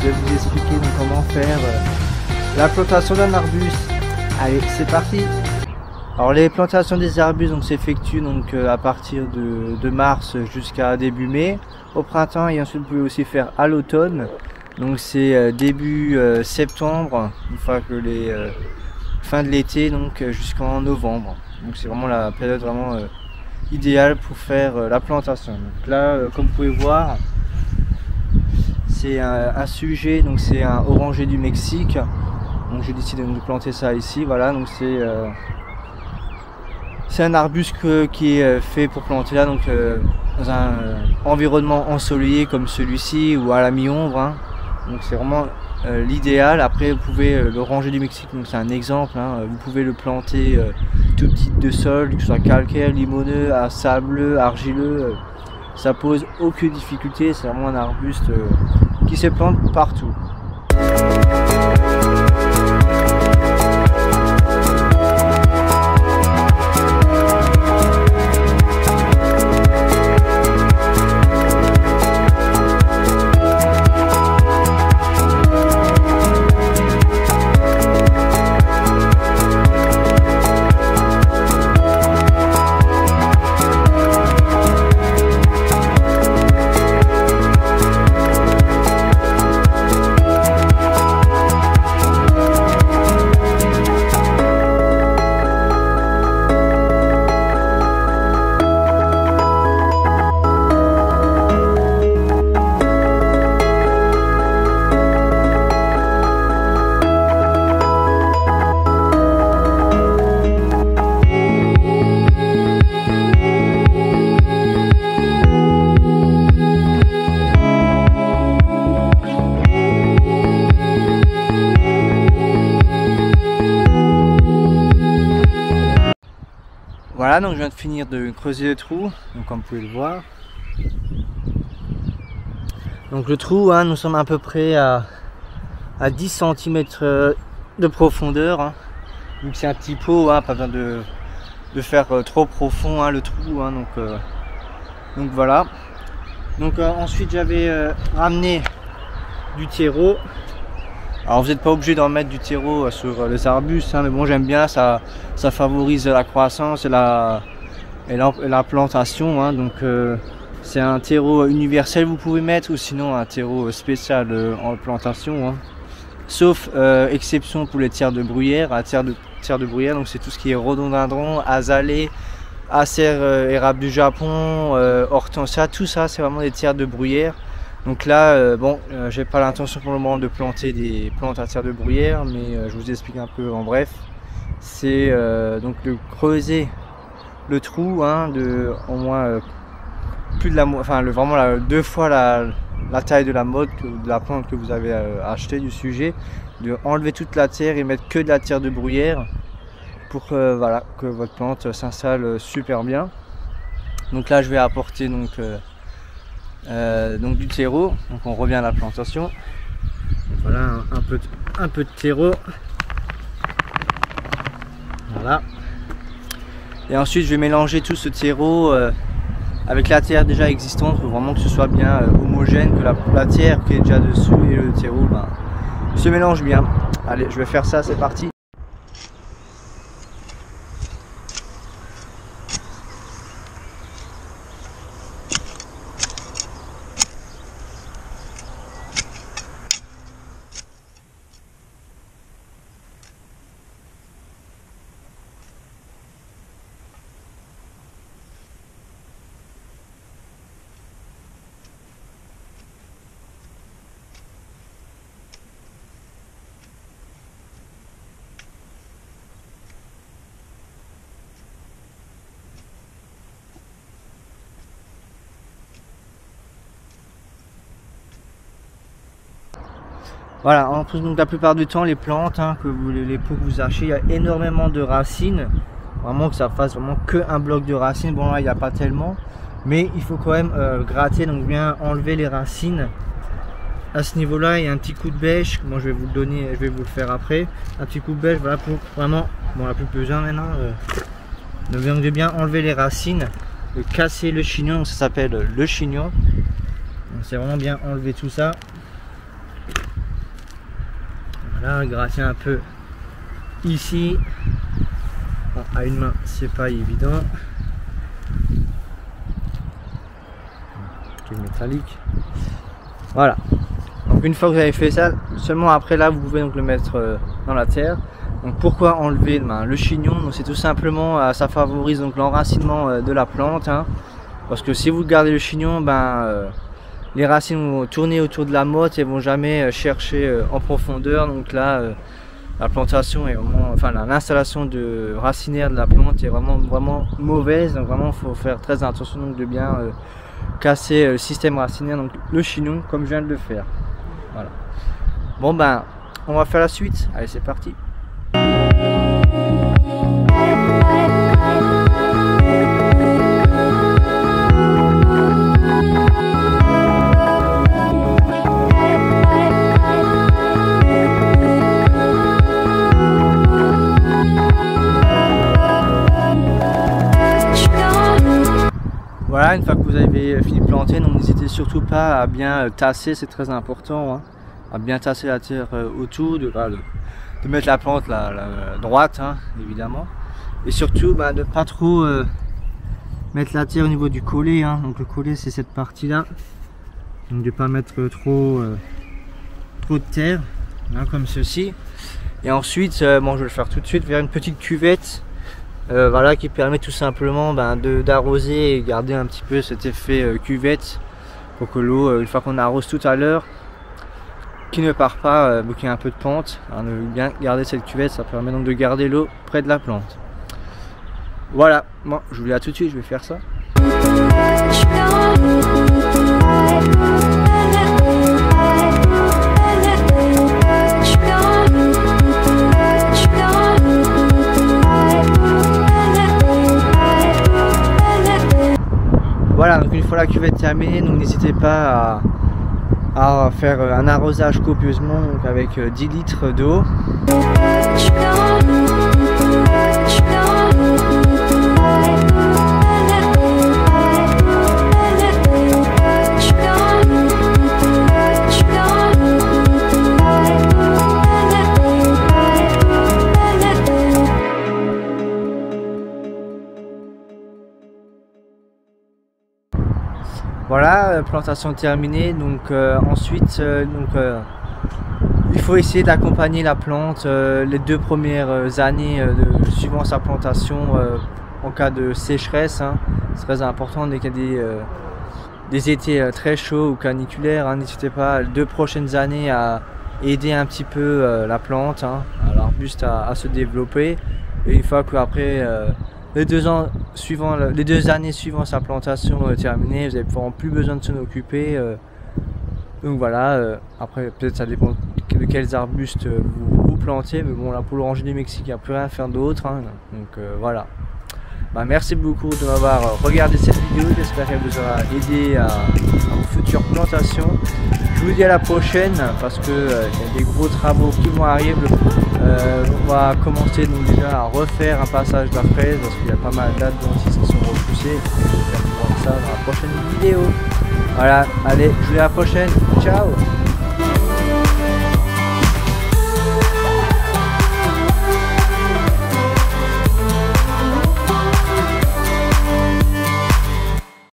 je vais vous expliquer donc comment faire la plantation d'un arbuste. Allez, c'est parti. Alors les plantations des arbustes s'effectuent à partir de mars jusqu'à début mai, au printemps, et ensuite vous pouvez aussi faire à l'automne. Donc c'est début septembre, une fois que les fin de l'été, donc jusqu'en novembre. Donc c'est vraiment la période vraiment idéale pour faire la plantation. Donc là, comme vous pouvez voir, c'est un sujet, donc c'est un oranger du Mexique. Donc j'ai décidé de planter ça ici, voilà. Donc c'est un arbuste qui est fait pour planter là, donc dans un environnement ensoleillé comme celui-ci ou à la mi-ombre, hein. Donc c'est vraiment l'idéal. Après vous pouvez l'oranger du Mexique, donc c'est un exemple, hein, vous pouvez le planter tout petit de sol, que ce soit calcaire, limoneux, à sableux, argileux, ça pose aucune difficulté, c'est vraiment un arbuste qui se plante partout. Voilà, donc je viens de finir de creuser le trou, donc comme vous pouvez le voir. Donc le trou, hein, nous sommes à peu près à 10 cm de profondeur, hein. Donc c'est un petit pot, hein, pas besoin de faire trop profond, hein, le trou, hein, donc voilà. Donc ensuite j'avais ramené du terreau. Alors vous n'êtes pas obligé d'en mettre du terreau sur les arbustes, hein, mais bon, j'aime bien, ça favorise la croissance et la plantation, hein, donc c'est un terreau universel vous pouvez mettre, ou sinon un terreau spécial en plantation, hein. Sauf exception pour les tiers de bruyère, donc c'est tout ce qui est rhododendron, azalée, acer érable du Japon, hortensia, tout ça c'est vraiment des tiers de bruyère. Donc là, j'ai pas l'intention pour le moment de planter des plantes à tiers de bruyère, mais je vous explique un peu en bref. C'est donc de creuser le trou, hein, de au moins plus de la, enfin vraiment deux fois la taille de la mode de la plante que vous avez acheté du sujet, de enlever toute la terre et mettre que de la terre de bruyère pour voilà, que votre plante s'installe super bien. Donc là, je vais apporter donc du terreau, donc on revient à la plantation. Donc voilà un peu de terreau, voilà, et ensuite je vais mélanger tout ce terreau avec la terre déjà existante pour vraiment que ce soit bien homogène, que la terre qui est déjà dessus et le terreau se mélangent bien. Allez, je vais faire ça, c'est parti. Voilà, en plus, donc la plupart du temps, les plantes, hein, les pots que vous achetez, il y a énormément de racines. Vraiment que ça fasse vraiment qu'un bloc de racines. Bon, là, il n'y a pas tellement. Mais il faut quand même gratter, donc bien enlever les racines. À ce niveau-là, il y a un petit coup de bêche. Bon, je vais vous le donner, je vais vous le faire après. Un petit coup de bêche, voilà, pour vraiment. Bon, on n'a plus besoin maintenant. De bien enlever les racines, de casser le chignon, donc ça s'appelle le chignon. Donc, c'est vraiment bien enlever tout ça. Voilà, gratter un peu ici. Bon, à une main, c'est pas évident. Quel métallique. Voilà. Donc une fois que vous avez fait ça, seulement après là, vous pouvez donc le mettre dans la terre. Donc pourquoi enlever le chignon? C'est tout simplement, ça favorise donc l'enracinement de la plante, hein, parce que si vous gardez le chignon, les racines vont tourner autour de la motte et vont jamais chercher en profondeur. Donc là, la plantation est vraiment, enfin l'installation de racinaire de la plante est vraiment mauvaise. Donc vraiment, faut faire très attention donc de bien casser le système racinaire, donc le chignon, comme je viens de le faire. Voilà. Bon ben, on va faire la suite. Allez, c'est parti. Voilà, une fois que vous avez fini de planter, n'hésitez surtout pas à bien tasser, c'est très important, hein, à bien tasser la terre autour, de mettre la plante la droite, hein, évidemment, et surtout de ne pas trop mettre la terre au niveau du collet, hein. Donc le collet, c'est cette partie là, donc de ne pas mettre trop de terre, hein, comme ceci. Et ensuite, bon, je vais le faire tout de suite, vers une petite cuvette. Voilà, qui permet tout simplement d'arroser et garder un petit peu cet effet cuvette pour que l'eau, une fois qu'on arrose tout à l'heure, qui ne part pas, qu'il y a un peu de pente, hein, de bien garder cette cuvette, ça permet donc de garder l'eau près de la plante. Voilà, bon, je vous dis à tout de suite, je vais faire ça. Voilà, donc une fois la cuvette terminée, n'hésitez pas à faire un arrosage copieusement, donc avec 10 litres d'eau. Voilà, plantation terminée. Donc ensuite, il faut essayer d'accompagner la plante les 2 premières années suivant sa plantation en cas de sécheresse, hein. C'est très important dès qu'il y a des étés très chauds ou caniculaires, hein. N'hésitez pas les 2 prochaines années à aider un petit peu la plante, hein, l'arbuste à se développer. Et une fois qu'après les 2 années suivant sa plantation terminée, vous n'avez vraiment plus besoin de s'en occuper. Donc voilà, après peut-être ça dépend de quels arbustes vous plantez, mais bon, là pour l'oranger du Mexique, il n'y a plus rien à faire d'autre, hein. Donc voilà. Merci beaucoup de m'avoir regardé cette vidéo, j'espère qu'elle vous aura aidé à vos futures plantations. Je vous dis à la prochaine parce que y a des gros travaux qui vont arriver. On va commencer donc déjà à refaire un passage de la fraise parce qu'il y a pas mal de dates qui se sont repoussées. On va voir ça dans la prochaine vidéo. Voilà, allez, je vous dis à la prochaine, ciao.